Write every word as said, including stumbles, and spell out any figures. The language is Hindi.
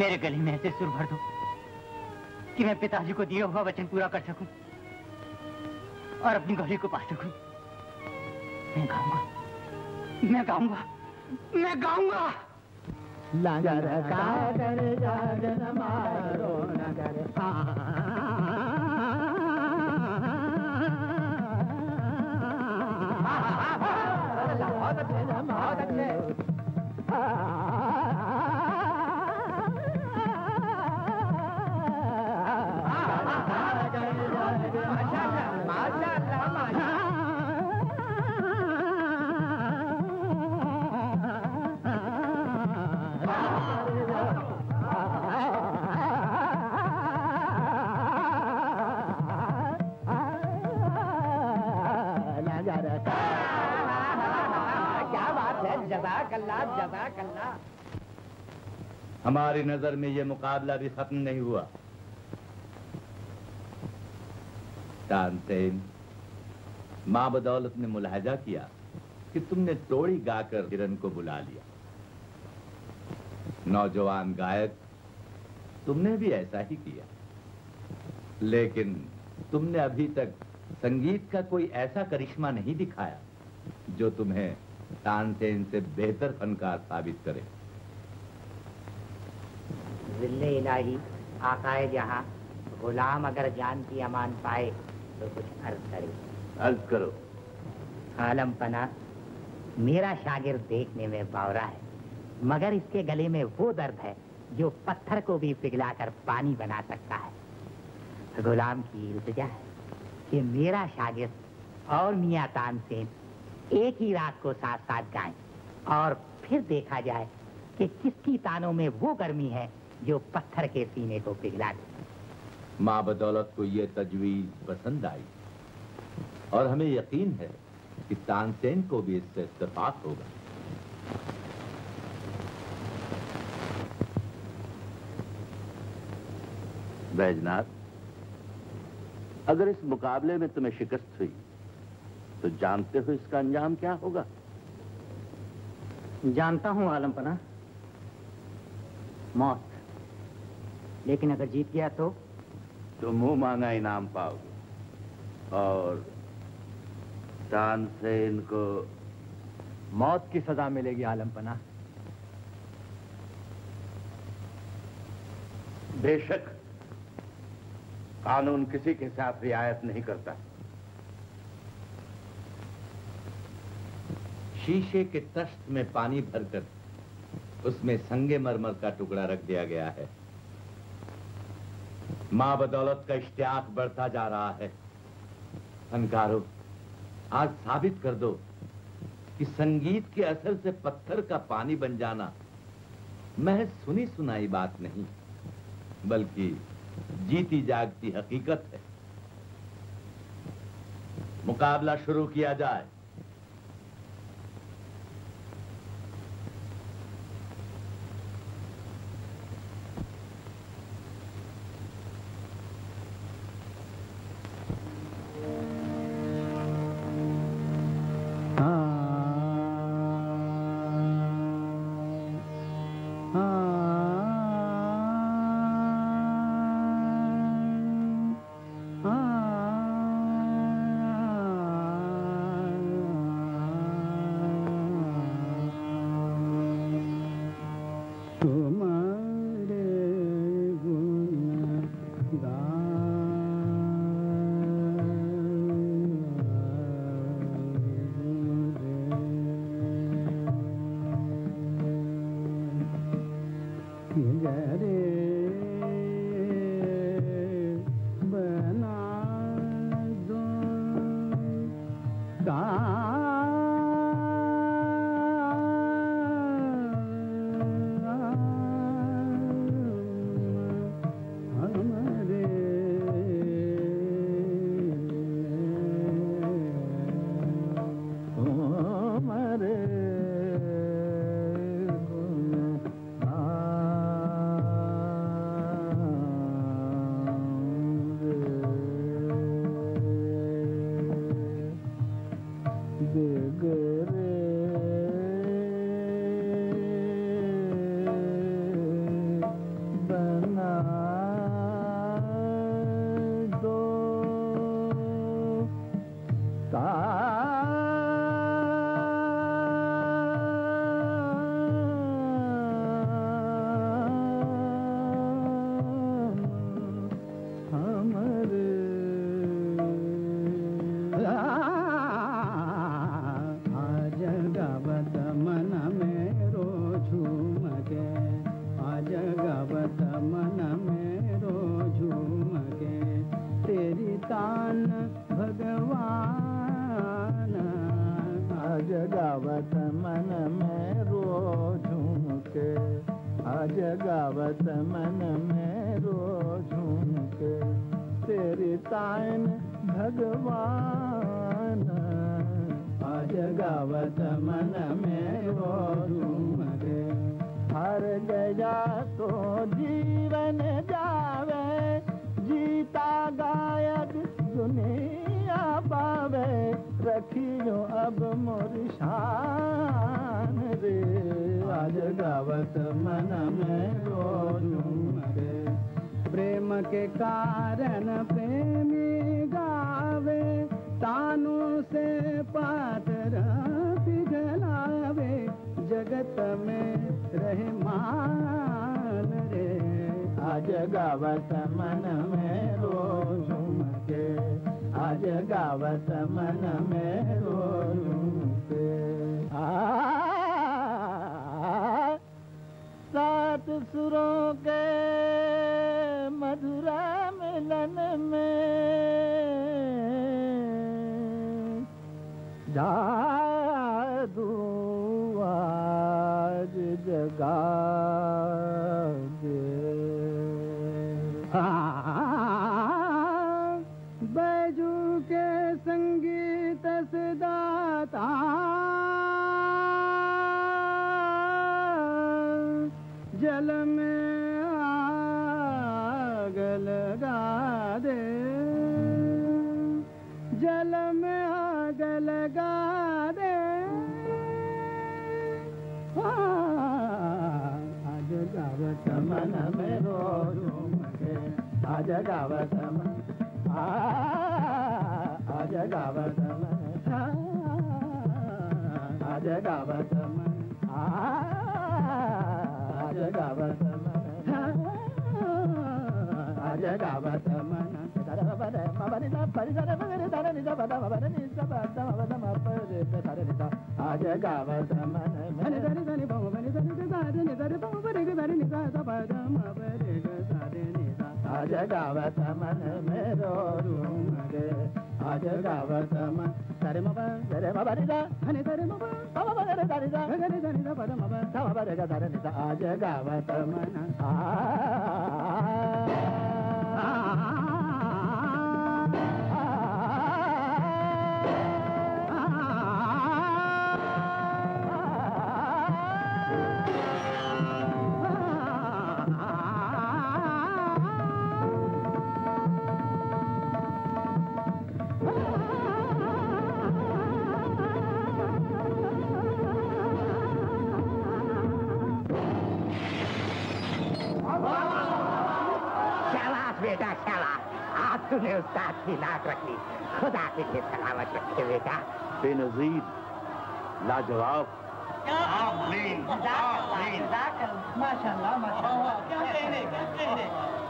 मेरे गले में ऐसे सुर भर दो कि मैं पिताजी को दिया हुआ वचन पूरा कर सकूं और अपनी गौरी को पा सकूं। मैं गाऊंगा, मैं गाऊंगा, मैं गाऊंगा। लांगर कादर जादर मारो नगर जज़ाकल्लाह। हमारी नजर में यह मुकाबला भी खत्म नहीं हुआ। तानसेन, माबदौलत ने मुलाहजा किया कि तुमने तोड़ी गाकर हिरन को बुला लिया। नौजवान गायक, तुमने भी ऐसा ही किया, लेकिन तुमने अभी तक संगीत का कोई ऐसा करिश्मा नहीं दिखाया जो तुम्हें तानसेन से बेहतर फनकार साबित करे। जिल्ले इलाही आकाए जहां, गुलाम अगर जान की अमान पाए तो कुछ अर्ज करे। अर्ज करो। आलम पना, मेरा शागिर्द देखने में बावरा है, मगर इसके गले में वो दर्द है जो पत्थर को भी पिघलाकर पानी बना सकता है। गुलाम की इल्तिजा है कि मेरा शागिर्द और मियां तानसेन एक ही रात को साथ साथ गाएं और फिर देखा जाए कि किसकी तानों में वो गर्मी है जो पत्थर के सीने को पिघला दे। माबदौलत को ये तजवीज पसंद आई और हमें यकीन है कि तानसेन को भी इससे इत्तेफाक होगा। बैजनाथ, अगर इस मुकाबले में तुम्हें शिकस्त हुई तो जानते हो इसका अंजाम क्या होगा? जानता हूं आलम पना, मौत। लेकिन अगर जीत गया तो तो मुंह मांगा इनाम पाओगे और तानसेन को मौत की सजा मिलेगी। आलम पना, बेशक कानून किसी के साथ रियायत नहीं करता। शीशे के तश्त में पानी भरकर उसमें संगे मरमर का टुकड़ा रख दिया गया है। माबदौलत का इश्तियाक बढ़ता जा रहा है। फनकारों, आज साबित कर दो कि संगीत के असर से पत्थर का पानी बन जाना महज सुनी सुनाई बात नहीं, बल्कि जीती जागती हकीकत है। मुकाबला शुरू किया जाए। आज गावत मन मेरो झूम के तेरी तान भगवान। आज गावत मन मेरो झूम के हर गया तो जीवन जावे, जीता गायक दुनिया पावे, रखियो अब मोरी शान रे। आज गावत मन मेरो झूम के प्रेम के कारण प्रेमी गावे, तानू से पातरा पिघलावे, जगत में रहमान रे। आज गावत मन मेरो झूम के आज गावत मन मेरो झूम के। आ सात सुरों के मधुरा मिलन में जादू आज जगा दे। हाँ बैजू के संगीत से दाता जल में आग लगा दे, जल में आग लगा दे। आज गावत मन मेरो झूम के आज गावत मन आज गावत मन आज गावत मन आज गावत मन आज गावत मन। आज गावत मन आज गावत मन मेरो झूम के आज गावत मन। सरे मबा सरे मबा रे दा हने सरे मबा बाबा बाबा रे दा रे दा गरे दा रे दा पद मबा सा बाबा रे दा रे दा। आज गावत मन आ तूने उस्ताद की लाज रख ली, खुदा तुझे सलामत रखे बेटा। बेनजीर लाजवाब माशाल्लाह माशाल्लाह। क्या कहने क्या कहने